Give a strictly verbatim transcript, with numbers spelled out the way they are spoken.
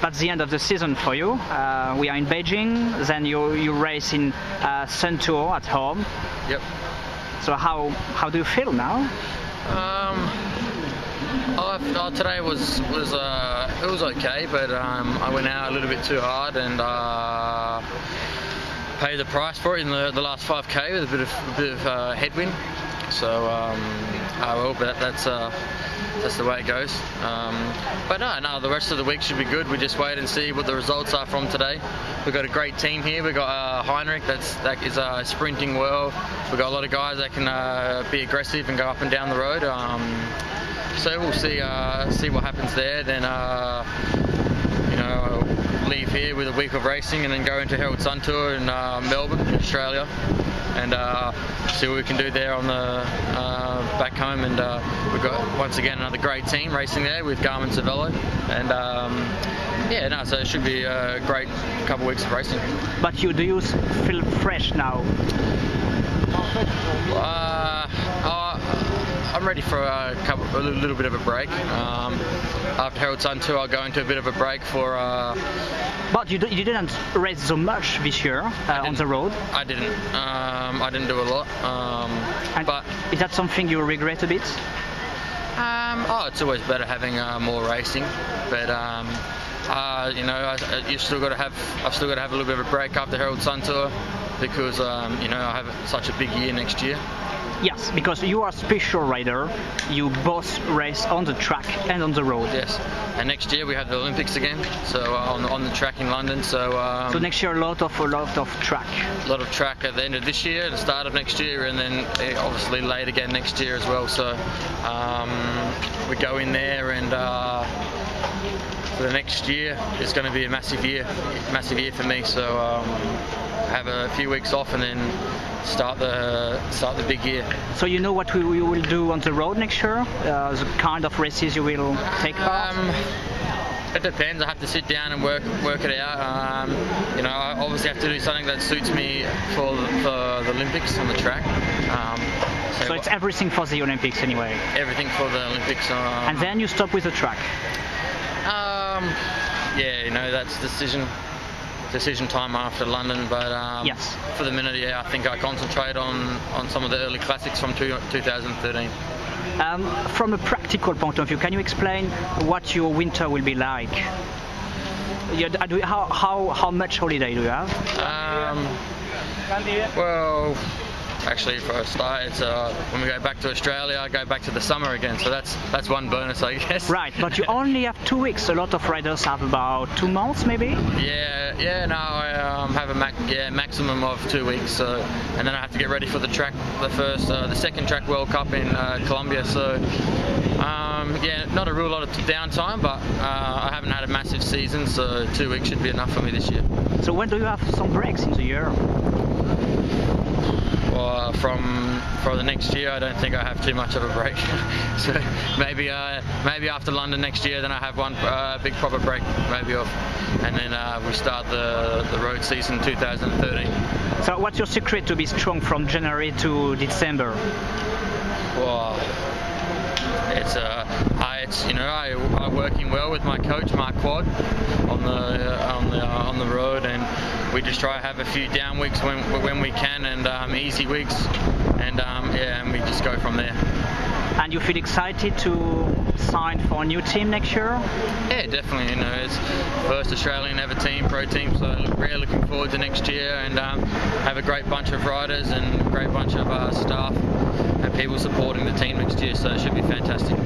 that's the end of the season for you. Uh, we are in Beijing, then you, you race in uh, Sun Tour at home. Yep. So how, how do you feel now? Um... Oh, oh, today was was uh, it was okay, but um, I went out a little bit too hard and uh, paid the price for it in the, the last five K with a bit of, a bit of uh, headwind. So um, oh well, but that's uh, that's the way it goes. Um, but no, no, the rest of the week should be good. We just wait and see what the results are from today. We've got a great team here. We've got uh, Heinrich, that's that is uh, sprinting well. We've got a lot of guys that can uh, be aggressive and go up and down the road. Um, So we'll see uh, see what happens there. Then uh, you know, I'll leave here with a week of racing and then go into Herald Sun Tour in uh, Melbourne, Australia, and uh, see what we can do there on the uh, back home. And uh, we've got once again another great team racing there with Garmin-Cervélo, and um, yeah, no, so it should be a great couple of weeks of racing. But you do you feel fresh now? Uh, I'm ready for a, couple, a little bit of a break. Um, after Herald Sun Tour, I'll go into a bit of a break for. Uh, but you, do, you didn't race so much this year uh, on the road. I didn't. Um, I didn't do a lot. Um, and but is that something you regret a bit? Um, oh, it's always better having uh, more racing, but. Um, Uh, you know, I, you still got to have. I've still got to have a little bit of a break after Herald Sun Tour because um, you know I have such a big year next year. Yes, because you are a special rider. You both race on the track and on the road. Yes, and next year we have the Olympics again, so uh, on on the track in London. So um, so next year a lot of a lot of track. A lot of track at the end of this year, the start of next year, and then obviously late again next year as well. So um, we go in there and. Uh, For the next year, it's going to be a massive year, massive year for me. So um, have a few weeks off and then start the start the big year. So you know what we, we will do on the road next year? Uh, the kind of races you will take part? Um, it depends. I have to sit down and work work it out. Um, you know, I obviously have to do something that suits me for the, the Olympics on the track. Um, so, so it's everything for the Olympics anyway. Everything for the Olympics. Um, and then you stop with the track. Um, yeah, you know, that's decision decision time after London, but um, yes. For the minute, yeah, I think I concentrate on, on some of the early classics from two, twenty thirteen. Um, from a practical point of view, can you explain what your winter will be like? You, do, how, how, how much holiday do you have? Um, well... Actually, for a start, it's, uh, when we go back to Australia, I go back to the summer again. So that's that's one bonus, I guess. Right, but you only have two weeks. A lot of riders have about two months, maybe. Yeah, yeah. No, I um, have a mac yeah maximum of two weeks. So, and then I have to get ready for the track, the first, uh, the second track World Cup in uh, Colombia. So, um, yeah, not a real lot of downtime, but uh, I haven't had a massive season, so two weeks should be enough for me this year. So when do you have some breaks in the year? Uh, from for the next year, I don't think I have too much of a break. So maybe uh, maybe after London next year, then I have one uh, big proper break, maybe off, and then uh, we start the the road season two thousand thirteen. So what's your secret to be strong from January to December? Well, it's uh, I, it's you know I I'm working well with my coach Mark Quad on the uh, on the uh, on the road and. We just try to have a few down weeks when when we can, and um, easy weeks, and um, yeah, and we just go from there. And you feel excited to sign for a new team next year? Yeah, definitely. You know, it's first Australian ever team, pro team, so really looking forward to next year, and um, have a great bunch of riders and a great bunch of uh, staff and people supporting the team next year. So it should be fantastic.